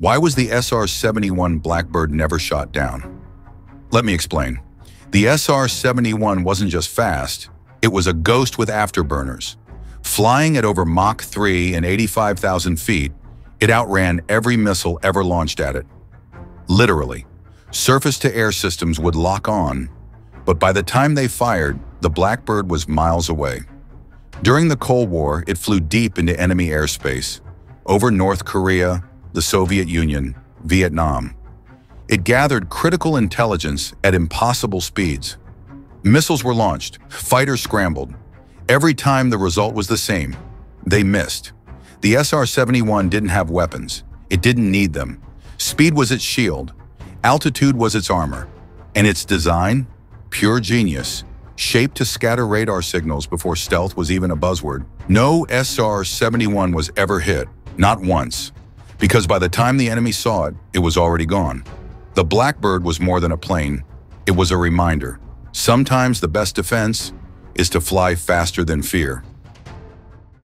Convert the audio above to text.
Why was the SR-71 Blackbird never shot down? Let me explain. The SR-71 wasn't just fast, it was a ghost with afterburners. Flying at over Mach 3 and 85,000 feet, it outran every missile ever launched at it. Literally, surface-to-air systems would lock on, but by the time they fired, the Blackbird was miles away. During the Cold War, it flew deep into enemy airspace, over North Korea, the Soviet Union, Vietnam. It gathered critical intelligence at impossible speeds. Missiles were launched, fighters scrambled. Every time the result was the same, they missed. The SR-71 didn't have weapons, it didn't need them. Speed was its shield, altitude was its armor, and its design, pure genius, shaped to scatter radar signals before stealth was even a buzzword. No SR-71 was ever hit, not once, because by the time the enemy saw it, it was already gone. The Blackbird was more than a plane, it was a reminder. Sometimes the best defense is to fly faster than fear.